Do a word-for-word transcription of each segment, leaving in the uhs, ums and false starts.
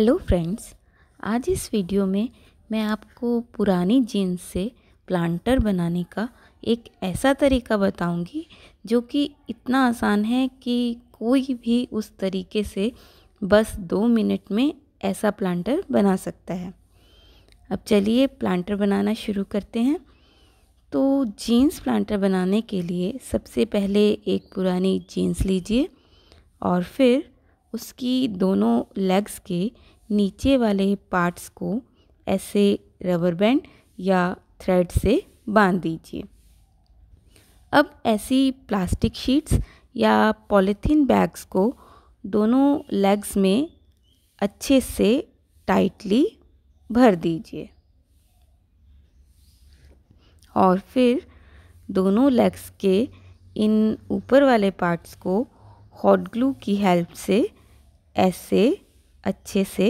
Hello friends, आज इस video में मैं आपको पुरानी जीन्स से प्लांटर बनाने का एक ऐसा तरीका बताऊंगी जो कि इतना आसान है कि कोई भी उस तरीके से बस दो मिनट में ऐसा प्लांटर बना सकता है। अब चलिए प्लांटर बनाना शुरू करते हैं। तो जीन्स प्लांटर बनाने के लिए सबसे पहले एक पुरानी जीन्स लीजिए और फिर उसकी दोनों लेग्स के नीचे वाले पार्ट्स को ऐसे रबर बैंड या थ्रेड से बांध दीजिए। अब ऐसी प्लास्टिक शीट्स या पॉलीथीन बैग्स को दोनों लेग्स में अच्छे से टाइटली भर दीजिए और फिर दोनों लेग्स के इन ऊपर वाले पार्ट्स को हॉट ग्लू की हेल्प से ऐसे अच्छे से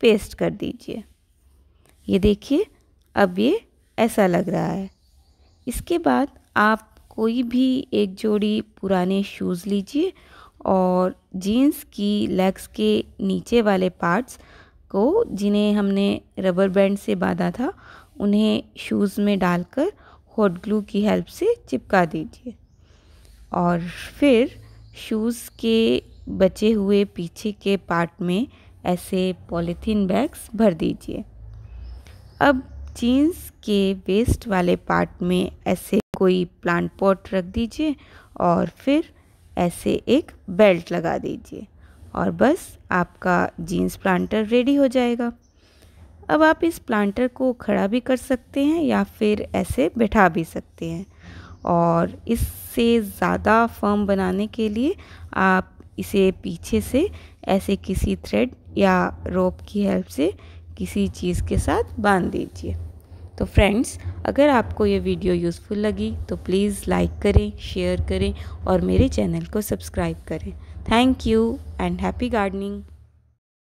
पेस्ट कर दीजिए। ये देखिए, अब ये ऐसा लग रहा है। इसके बाद आप कोई भी एक जोड़ी पुराने शूज़ लीजिए और जीन्स की लेग्स के नीचे वाले पार्ट्स को, जिन्हें हमने रबर बैंड से बांधा था, उन्हें शूज़ में डालकर हॉट ग्लू की हेल्प से चिपका दीजिए और फिर शूज़ के बचे हुए पीछे के पार्ट में ऐसे पॉलीथीन बैग्स भर दीजिए। अब जीन्स के वेस्ट वाले पार्ट में ऐसे कोई प्लांट पॉट रख दीजिए और फिर ऐसे एक बेल्ट लगा दीजिए और बस आपका जीन्स प्लांटर रेडी हो जाएगा। अब आप इस प्लांटर को खड़ा भी कर सकते हैं या फिर ऐसे बैठा भी सकते हैं और इससे ज़्यादा फर्म बनाने के लिए आप इसे पीछे से ऐसे किसी थ्रेड या रोप की हेल्प से किसी चीज़ के साथ बांध दीजिए। तो फ्रेंड्स, अगर आपको ये वीडियो यूज़फुल लगी तो प्लीज़ लाइक करें, शेयर करें और मेरे चैनल को सब्सक्राइब करें। Thank you and happy gardening.